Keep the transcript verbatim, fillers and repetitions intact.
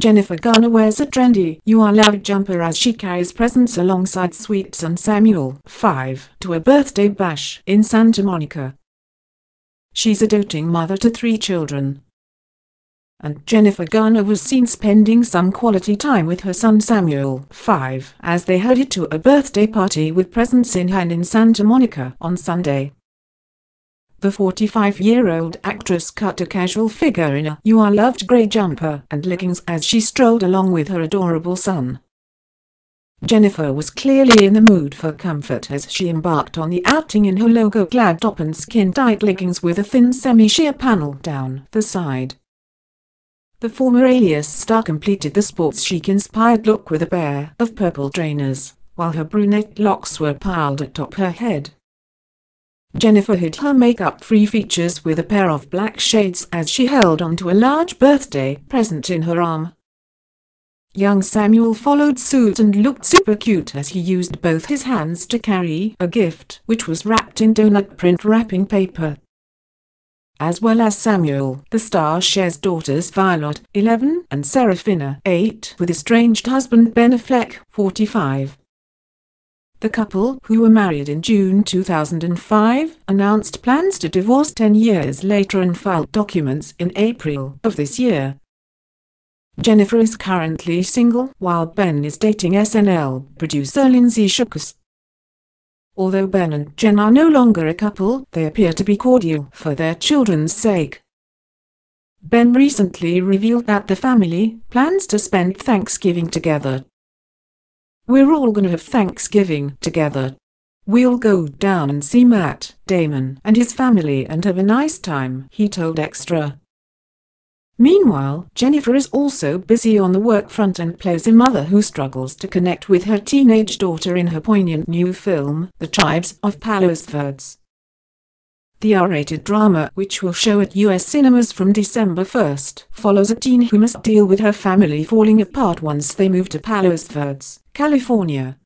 Jennifer Garner wears a trendy "You Are Loud" jumper as she carries presents alongside sweets and Samuel, five, to a birthday bash in Santa Monica. She's a doting mother to three children, and Jennifer Garner was seen spending some quality time with her son Samuel, five, as they headed to a birthday party with presents in hand in Santa Monica on Sunday. The forty-five-year-old actress cut a casual figure in a "You Are Loved" grey jumper and leggings as she strolled along with her adorable son. Jennifer was clearly in the mood for comfort as she embarked on the outing in her logo plaid top and skin-tight leggings with a thin semi-sheer panel down the side. The former Alias star completed the sports chic-inspired look with a pair of purple trainers, while her brunette locks were piled atop her head. Jennifer hid her makeup-free features with a pair of black shades as she held onto a large birthday present in her arm. Young Samuel followed suit and looked super cute as he used both his hands to carry a gift, which was wrapped in donut print wrapping paper. As well as Samuel, the star shares daughters Violet, eleven, and Seraphina, eight, with estranged husband Ben Affleck, forty-five. The couple, who were married in June two thousand five, announced plans to divorce ten years later and filed documents in April of this year. Jennifer is currently single, while Ben is dating S N L producer Lindsay Shukas. Although Ben and Jen are no longer a couple, they appear to be cordial for their children's sake. Ben recently revealed that the family plans to spend Thanksgiving together. "We're all gonna have Thanksgiving together. We'll go down and see Matt Damon and his family and have a nice time," he told Extra. Meanwhile, Jennifer is also busy on the work front and plays a mother who struggles to connect with her teenage daughter in her poignant new film, The Tribes of Palos Verdes. The R-rated drama, which will show at U S cinemas from December first, follows a teen who must deal with her family falling apart once they move to Palos Verdes, California.